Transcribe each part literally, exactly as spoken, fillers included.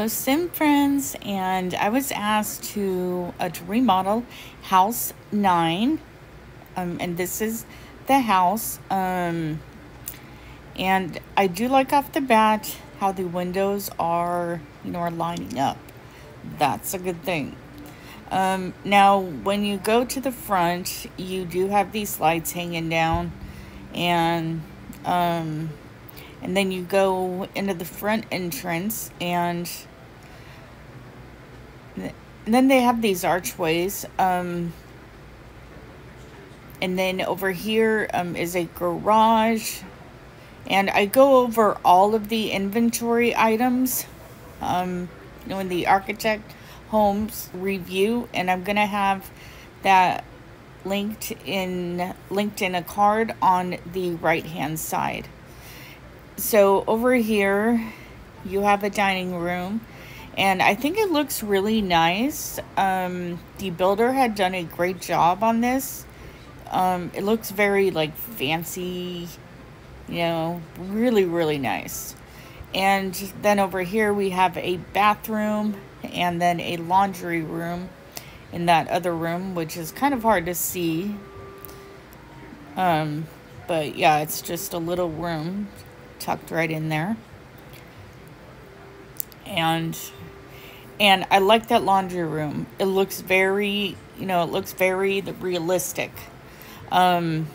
Hello Sim friends, and I was asked to, uh, to remodel House Nine, um, and this is the house, um, and I do like off the bat how the windows are, you know, are lining up. That's a good thing. Um, now when you go to the front, you do have these lights hanging down, and um, and then you go into the front entrance, and, th and then they have these archways. Um, and then over here um, is a garage. And I go over all of the inventory items, um, you know, in the Architect Homes review. And I'm going to have that linked in, linked in a card on the right-hand side. So over here, you have a dining room, and I think it looks really nice. Um, the builder had done a great job on this. Um, it looks very like fancy, you know, really, really nice. And then over here, we have a bathroom and then a laundry room in that other room, which is kind of hard to see. Um, but yeah, it's just a little room tucked right in there, and and I like that laundry room. It looks very, you know, it looks very realistic. Um,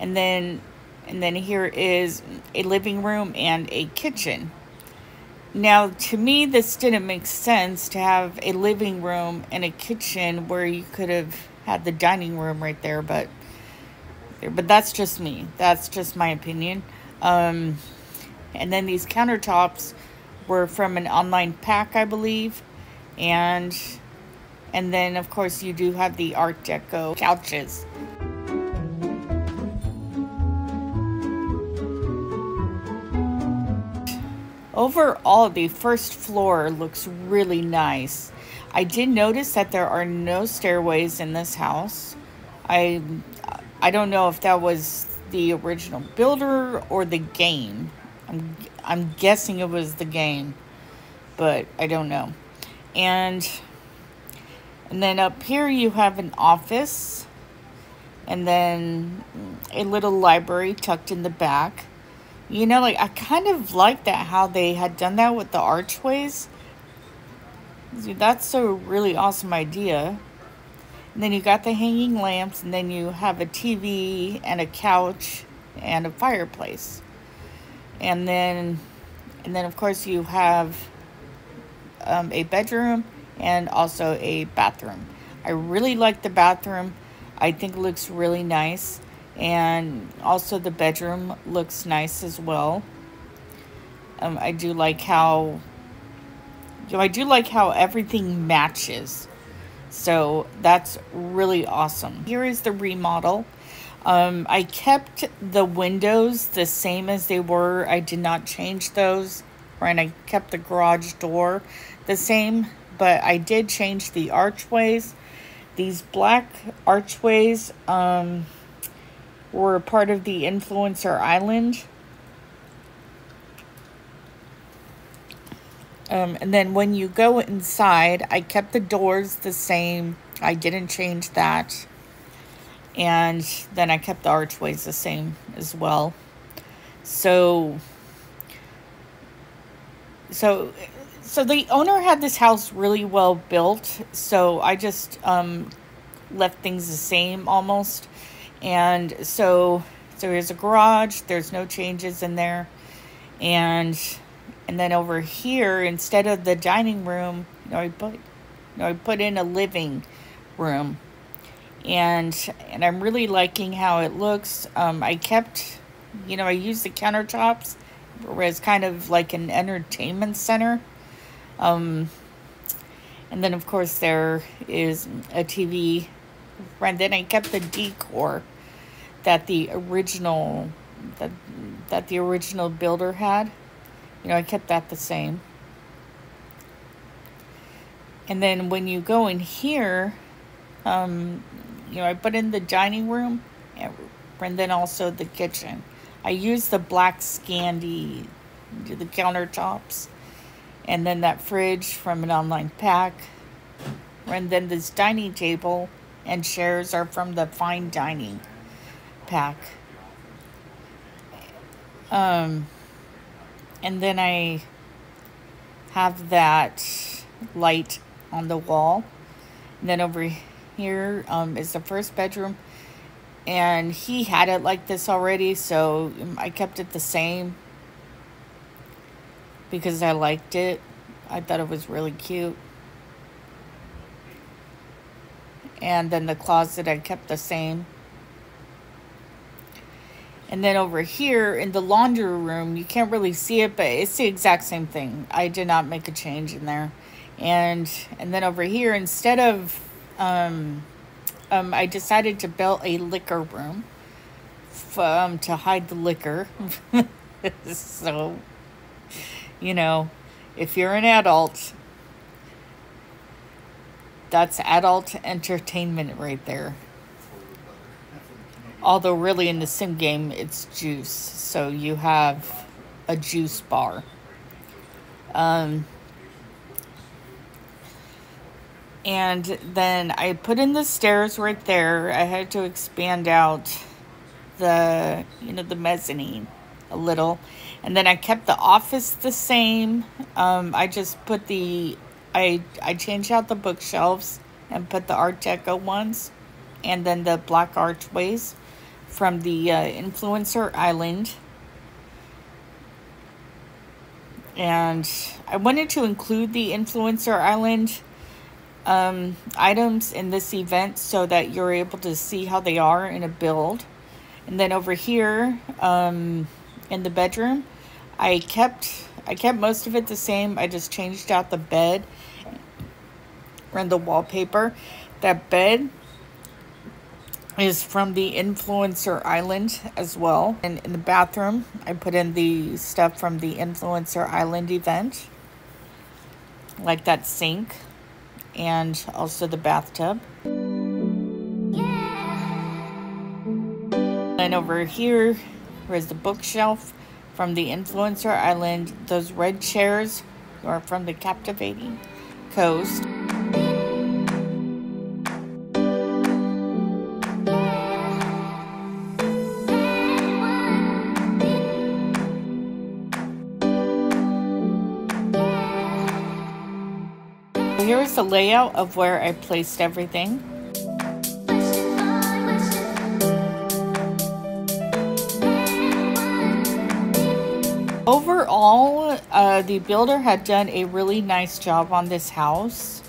and then and then here is a living room and a kitchen. Now, to me, this didn't make sense to have a living room and a kitchen where you could have had the dining room right there, but but that's just me. That's just my opinion. Um, and then these countertops were from an online pack, I believe. And, and then of course you do have the Art Deco couches. Overall, the first floor looks really nice. I did notice that there are no stairways in this house. I, I don't know if that was the original builder or the game. I'm, I'm guessing it was the game, but I don't know. And and then up here you have an office, and then a little library tucked in the back. You know, like, I kind of like that how they had done that with the archways. That's a really awesome idea. And then you got the hanging lamps, and then you have a T V and a couch and a fireplace. And then, and then of course you have um, a bedroom and also a bathroom. I really like the bathroom. I think it looks really nice. And also the bedroom looks nice as well. Um, I do like how, you know, I do like how everything matches. So that's really awesome. Here is the remodel. Um, I kept the windows the same as they were. I did not change those. Right? I kept the garage door the same, but I did change the archways. These black archways um, were part of the Influencer Island. Um, and then when you go inside, I kept the doors the same. I didn't change that. And then I kept the archways the same as well. So, so, so the owner had this house really well built. So I just um, left things the same almost. And so, so here's a garage. There's no changes in there. And... And then over here, instead of the dining room, you know, I put, you know, I put in a living room, and and I'm really liking how it looks. Um, I kept, you know, I used the countertops as kind of like an entertainment center. Um, and then of course there is a T V, and then I kept the decor that the original that that the original builder had. You know, I kept that the same. And then when you go in here, um, you know, I put in the dining room and, and then also the kitchen. I used the black Scandi, the countertops. and then that fridge from an online pack. And then this dining table and chairs are from the fine dining pack. Um, and then I have that light on the wall. And then over here um, is the first bedroom. And he had it like this already, so I kept it the same because I liked it. I thought it was really cute. And then the closet I kept the same. And then over here in the laundry room, you can't really see it, but it's the exact same thing. I did not make a change in there. And and then over here, instead of, um, um, I decided to build a liquor room f um, to hide the liquor. So, you know, if you're an adult, that's adult entertainment right there. Although really in the sim game, it's juice. So you have a juice bar. Um, and then I put in the stairs right there. I had to expand out the, you know, the mezzanine a little. And then I kept the office the same. Um, I just put the... I, I changed out the bookshelves and put the Art Deco ones and then the black archways from the uh, Influencer Island. And I wanted to include the Influencer Island um, items in this event so that you're able to see how they are in a build. And then over here um, in the bedroom, I kept... I kept most of it the same. I just changed out the bed and the wallpaper. That bed is from the Influencer Island as well. And in the bathroom, I put in the stuff from the Influencer Island event, like that sink and also the bathtub. Yeah. And over here, here's the bookshelf from the Influencer Island. Those red chairs are from the Captivating Coast. Here's the layout of where I placed everything. Overall, uh, the builder had done a really nice job on this house,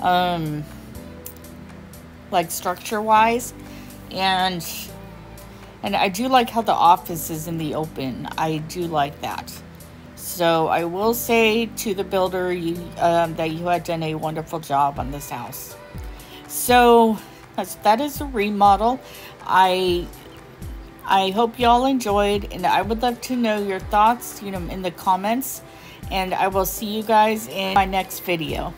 um, like structure-wise, and and I do like how the office is in the open. I do like that. So I will say to the builder you, um, that you had done a wonderful job on this house. So that is a remodel. I. I hope y'all enjoyed, and I would love to know your thoughts, you know, in the comments, and I will see you guys in my next video.